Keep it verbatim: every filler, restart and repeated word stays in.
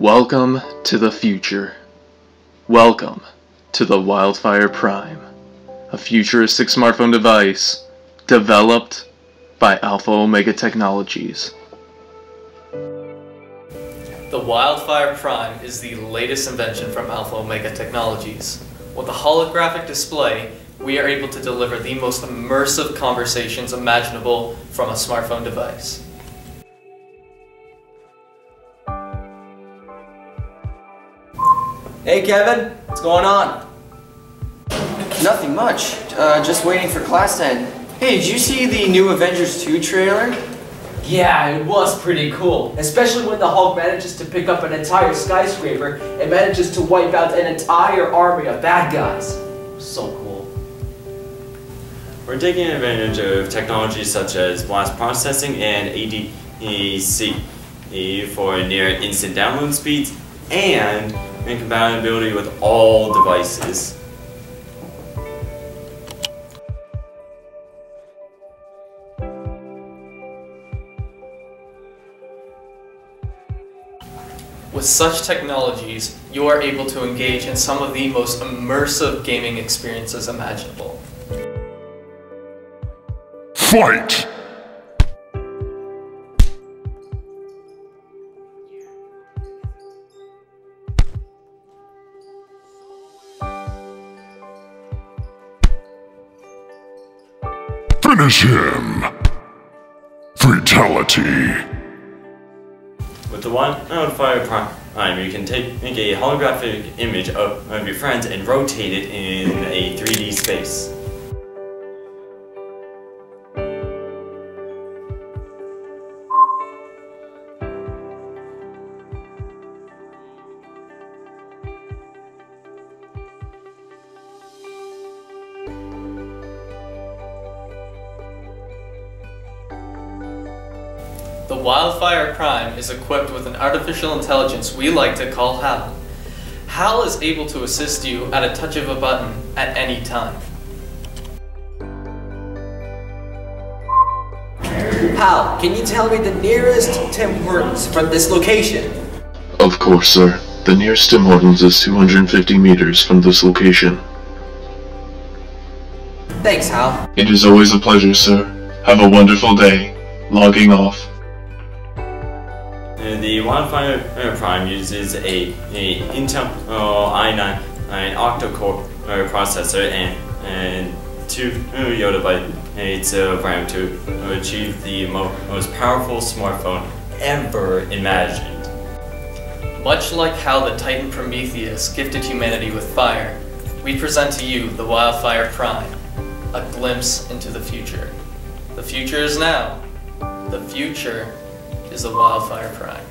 Welcome to the future. Welcome to the Wildfire Prime, a futuristic smartphone device developed by Alpha Omega Technologies. The Wildfire Prime is the latest invention from Alpha Omega Technologies. With a holographic display, we are able to deliver the most immersive conversations imaginable from a smartphone device. Hey Kevin, what's going on? Nothing much, uh, just waiting for class to end. Hey, did you see the new Avengers two trailer? Yeah, it was pretty cool, especially when the Hulk manages to pick up an entire skyscraper and manages to wipe out an entire army of bad guys. So cool. We're taking advantage of technologies such as blast processing and A D E C for near instant download speeds and and compatibility with all devices. With such technologies, you are able to engage in some of the most immersive gaming experiences imaginable. Fight! Finish him! Fatality! With the Wildfire Prime, you can take, make a holographic image of, of your friends and rotate it in a three D space. The Wildfire Prime is equipped with an artificial intelligence we like to call H A L. H A L is able to assist you at a touch of a button at any time. H A L, can you tell me the nearest Tim Hortons from this location? Of course, sir. The nearest Tim Hortons is two hundred fifty meters from this location. Thanks, H A L. It is always a pleasure, sir. Have a wonderful day. Logging off. The Wildfire Prime uses a, a Intel i nine an octa-core processor and, and two Yodabytes of RAM to achieve the mo most powerful smartphone ever imagined. Much like how the Titan Prometheus gifted humanity with fire, we present to you the Wildfire Prime, a glimpse into the future. The future is now. The future is the Wildfire Prime.